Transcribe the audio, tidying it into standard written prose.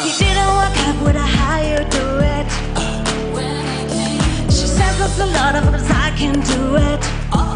You didn't work out with a higher duet. She says that's a lot of us, I can do it.